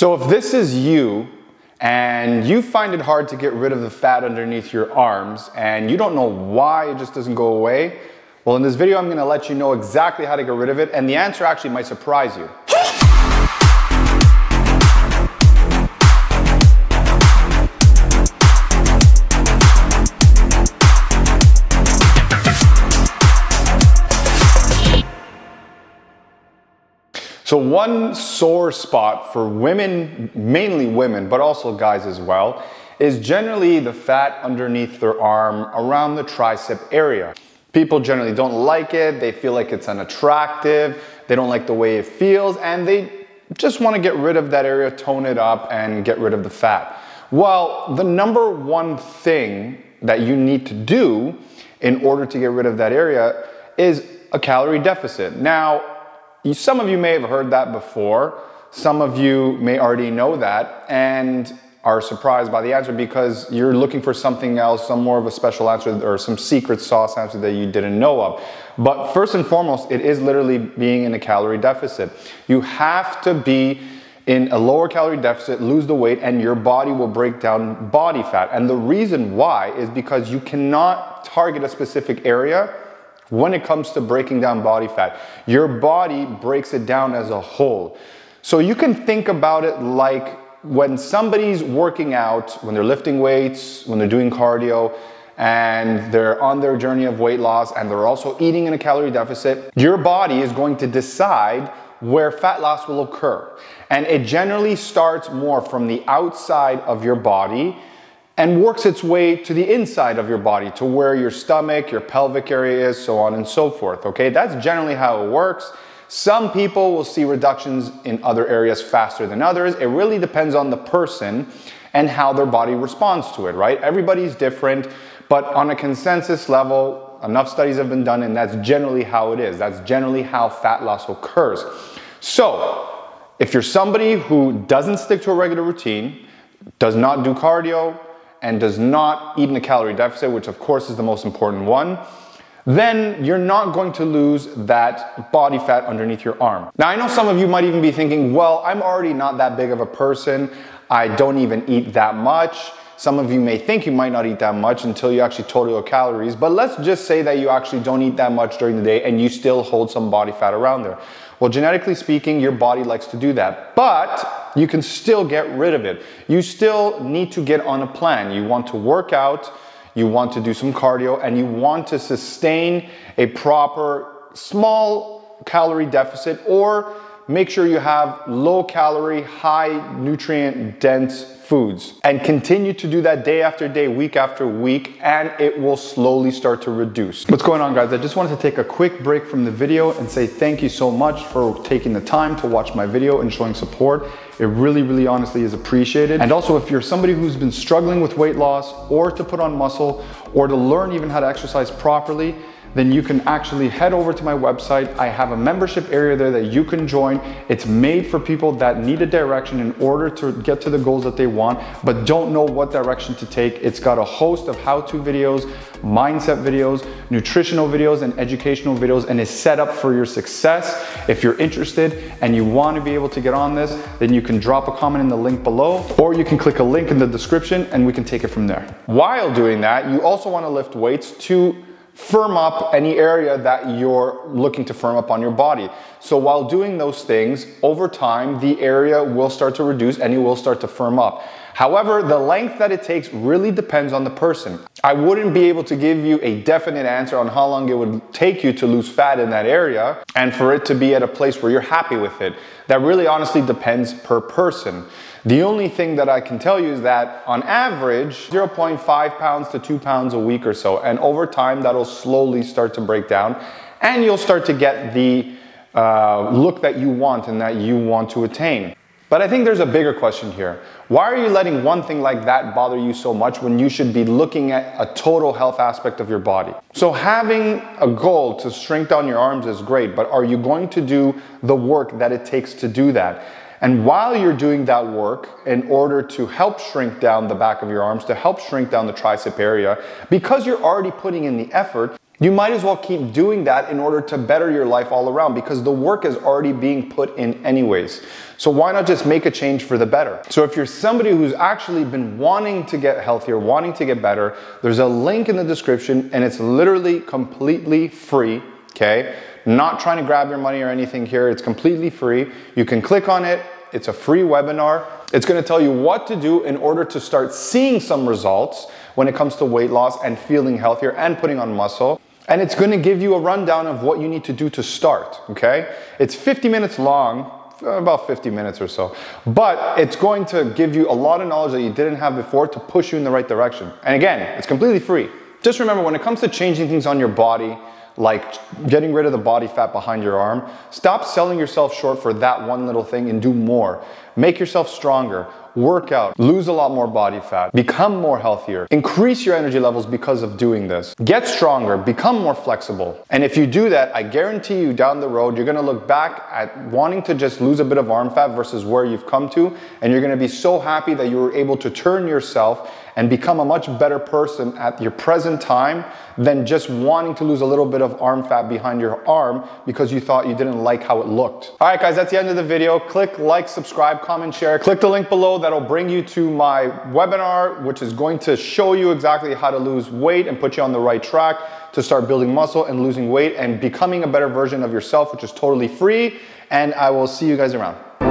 So if this is you, and you find it hard to get rid of the fat underneath your arms, and you don't know why it just doesn't go away, well, in this video, I'm gonna let you know exactly how to get rid of it, and the answer actually might surprise you. So one sore spot for women, mainly women, but also guys as well, is generally the fat underneath their arm around the tricep area. People generally don't like it, they feel like it's unattractive, they don't like the way it feels, and they just want to get rid of that area, tone it up, and get rid of the fat. Well, the number one thing that you need to do in order to get rid of that area is a calorie deficit. Now, some of you may have heard that before, some of you may already know that and are surprised by the answer because you're looking for something else, some more of a special answer or some secret sauce answer that you didn't know of. But first and foremost, it is literally being in a calorie deficit. You have to be in a lower calorie deficit, lose the weight, and your body will break down body fat. And the reason why is because you cannot target a specific area when it comes to breaking down body fat. Your body breaks it down as a whole. So you can think about it like when somebody's working out, when they're lifting weights, when they're doing cardio, and they're on their journey of weight loss, and they're also eating in a calorie deficit, your body is going to decide where fat loss will occur. And it generally starts more from the outside of your body and works its way to the inside of your body, to where your stomach, your pelvic area is, so on and so forth, okay? That's generally how it works. Some people will see reductions in other areas faster than others. It really depends on the person and how their body responds to it, right? Everybody's different, but on a consensus level, enough studies have been done and that's generally how it is. That's generally how fat loss occurs. So, if you're somebody who doesn't stick to a regular routine, does not do cardio, and does not eat in a calorie deficit, which of course is the most important one, then you're not going to lose that body fat underneath your arm. Now I know some of you might even be thinking, well, I'm already not that big of a person, I don't even eat that much. Some of you may think you might not eat that much until you actually total your calories, but let's just say that you actually don't eat that much during the day and you still hold some body fat around there. Well, genetically speaking, your body likes to do that, but you can still get rid of it. You still need to get on a plan. You want to work out, you want to do some cardio, and you want to sustain a proper small calorie deficit, or make sure you have low calorie, high nutrient dense foods, and continue to do that day after day, week after week, and it will slowly start to reduce. What's going on, guys? I just wanted to take a quick break from the video and say thank you so much for taking the time to watch my video and showing support. It really, really honestly is appreciated. And also, if you're somebody who's been struggling with weight loss or to put on muscle or to learn even how to exercise properly, then you can actually head over to my website. I have a membership area there that you can join. It's made for people that need a direction in order to get to the goals that they want, but don't know what direction to take. It's got a host of how-to videos, mindset videos, nutritional videos, and educational videos, and is set up for your success. If you're interested and you want to be able to get on this, then you can drop a comment in the link below, or you can click a link in the description and we can take it from there. While doing that, you also want to lift weights to firm up any area that you're looking to firm up on your body. So while doing those things, over time, the area will start to reduce and it will start to firm up. However, the length that it takes really depends on the person. I wouldn't be able to give you a definite answer on how long it would take you to lose fat in that area and for it to be at a place where you're happy with it. That really honestly depends per person. The only thing that I can tell you is that on average, 0.5 pounds to 2 pounds a week or so, and over time that'll slowly start to break down and you'll start to get the look that you want and that you want to attain. But I think there's a bigger question here. Why are you letting one thing like that bother you so much when you should be looking at a total health aspect of your body? So having a goal to shrink down your arms is great, but are you going to do the work that it takes to do that? And while you're doing that work, in order to help shrink down the back of your arms, to help shrink down the tricep area, because you're already putting in the effort, You might as well keep doing that in order to better your life all around, because the work is already being put in anyways. So why not just make a change for the better? So if you're somebody who's actually been wanting to get healthier, wanting to get better, there's a link in the description and it's literally completely free, okay? Not trying to grab your money or anything here. It's completely free. You can click on it. It's a free webinar. It's gonna tell you what to do in order to start seeing some results when it comes to weight loss and feeling healthier and putting on muscle. And it's gonna give you a rundown of what you need to do to start, okay? It's 50 minutes long, about 50 minutes or so, but it's going to give you a lot of knowledge that you didn't have before to push you in the right direction. And again, it's completely free. Just remember, when it comes to changing things on your body, like getting rid of the body fat behind your arm, stop selling yourself short for that one little thing and do more. Make yourself stronger, work out, lose a lot more body fat, become more healthier, increase your energy levels because of doing this. Get stronger, become more flexible. And if you do that, I guarantee you down the road, you're gonna look back at wanting to just lose a bit of arm fat versus where you've come to, and you're gonna be so happy that you were able to turn yourself and become a much better person at your present time than just wanting to lose a little bit of arm fat behind your arm because you thought you didn't like how it looked. All right, guys, that's the end of the video. Click like, subscribe, comment, share. Click the link below. That'll bring you to my webinar, which is going to show you exactly how to lose weight and put you on the right track to start building muscle and losing weight and becoming a better version of yourself, which is totally free. And I will see you guys around.